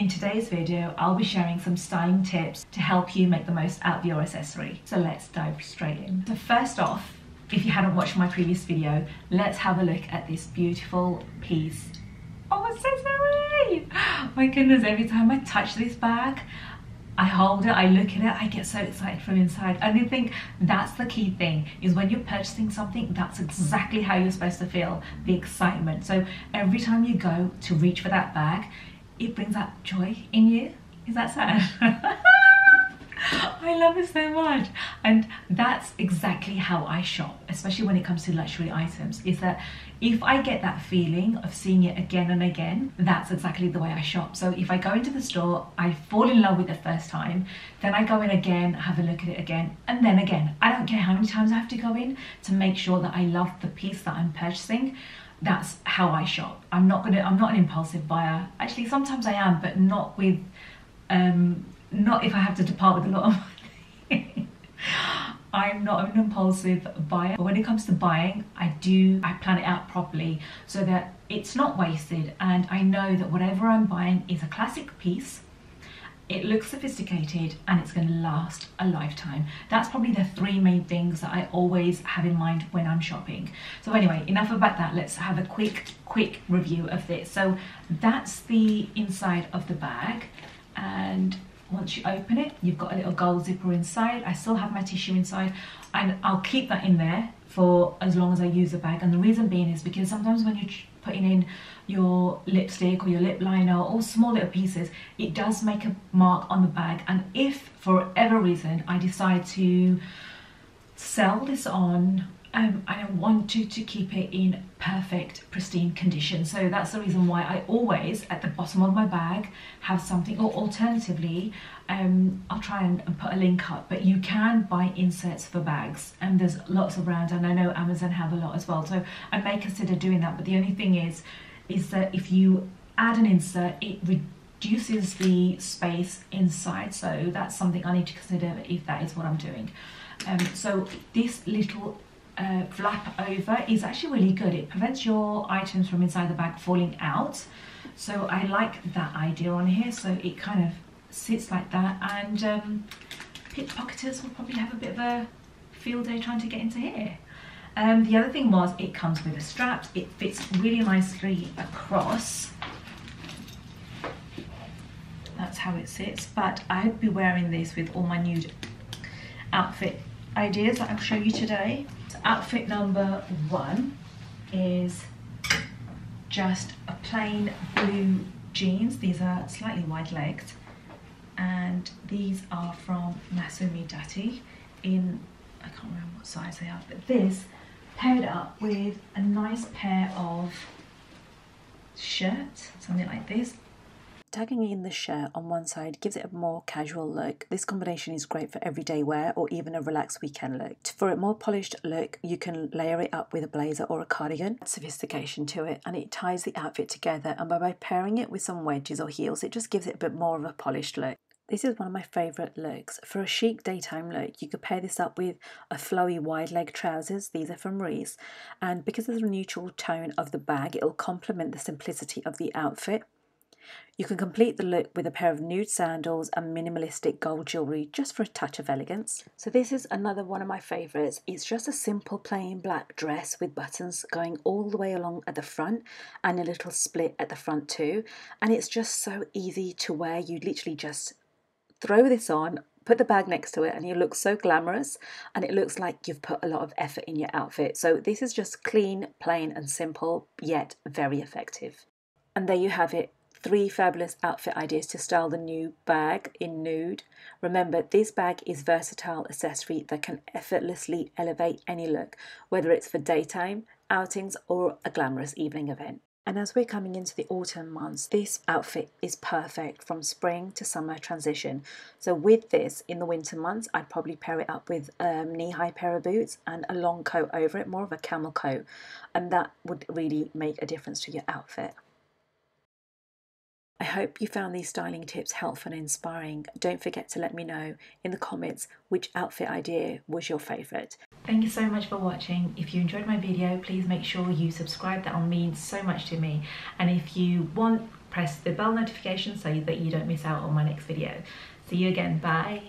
In today's video, I'll be sharing some styling tips to help you make the most out of your accessory. So let's dive straight in. So first off, if you haven't watched my previous video, let's have a look at this beautiful piece of accessory. My goodness, every time I touch this bag, I hold it, I look at it, I get so excited from inside. And I think that's the key thing, is when you're purchasing something, that's exactly how you're supposed to feel, the excitement. So every time you go to reach for that bag, it brings that joy in you. Is that sad? I love it so much, and that's exactly how I shop, especially when it comes to luxury items, is that if I get that feeling of seeing it again and again, that's exactly the way I shop. So if I go into the store, I fall in love with it the first time, then I go in again, have a look at it again, and then again. I don't care how many times I have to go in to make sure that I love the piece that I'm purchasing. That's how I shop. I'm not an impulsive buyer. Actually, sometimes I am, but not with not if I have to depart with a lot of money. I'm not an impulsive buyer, but when it comes to buying, I plan it out properly so that it's not wasted, and I know that whatever I'm buying is a classic piece, it looks sophisticated, and it's going to last a lifetime. That's probably the three main things that I always have in mind when I'm shopping. So anyway, enough about that. Let's have a quick review of this. So that's the inside of the bag, and once you open it, you've got a little gold zipper inside. I still have my tissue inside, and I'll keep that in there for as long as I use the bag. And the reason being is because sometimes when you're putting in your lipstick or your lip liner or small little pieces, it does make a mark on the bag. And if for whatever reason I decide to sell this on, I want to keep it in perfect, pristine condition. So that's the reason why I always, at the bottom of my bag, have something, or alternatively, I'll try and put a link up, but you can buy inserts for bags, and there's lots around, and I know Amazon have a lot as well, so I may consider doing that. But the only thing is that if you add an insert, it reduces the space inside, so that's something I need to consider if that is what I'm doing. So this little flap over is actually really good. It prevents your items from inside the bag falling out, so I like that idea on here. So it kind of sits like that, and pickpocketers will probably have a bit of a field day trying to get into here. The other thing was, it comes with a strap. It fits really nicely across. That's how it sits, but I'd be wearing this with all my nude outfit ideas that I'll show you today. So outfit number one is just a plain blue jeans. These are slightly wide-legged, and these are from Massimo Dutti in, I can't remember what size they are, but this paired up with a nice pair of shirts, something like this. Tucking in the shirt on one side gives it a more casual look. This combination is great for everyday wear or even a relaxed weekend look. For a more polished look, you can layer it up with a blazer or a cardigan. Add sophistication to it, and it ties the outfit together, and by pairing it with some wedges or heels, it just gives it a bit more of a polished look. This is one of my favourite looks. For a chic daytime look, you could pair this up with a flowy wide leg trousers. These are from Reiss, and because of the neutral tone of the bag, it'll complement the simplicity of the outfit. You can complete the look with a pair of nude sandals and minimalistic gold jewellery, just for a touch of elegance. So this is another one of my favourites. It's just a simple plain black dress with buttons going all the way along at the front, and a little split at the front too. And it's just so easy to wear. You literally just throw this on, put the bag next to it, and you look so glamorous, and it looks like you've put a lot of effort in your outfit. So this is just clean, plain and simple, yet very effective. And there you have it. Three fabulous outfit ideas to style the new bag in nude. Remember, this bag is versatile accessory that can effortlessly elevate any look, whether it's for daytime, outings or a glamorous evening event. And as we're coming into the autumn months, this outfit is perfect from spring to summer transition. So with this, in the winter months, I'd probably pair it up with a knee-high pair of boots and a long coat over it, more of a camel coat. And that would really make a difference to your outfit. I hope you found these styling tips helpful and inspiring. Don't forget to let me know in the comments which outfit idea was your favourite. Thank you so much for watching. If you enjoyed my video, please make sure you subscribe. That will mean so much to me. And if you want press the bell notification so that you don't miss out on my next video. See you again, bye!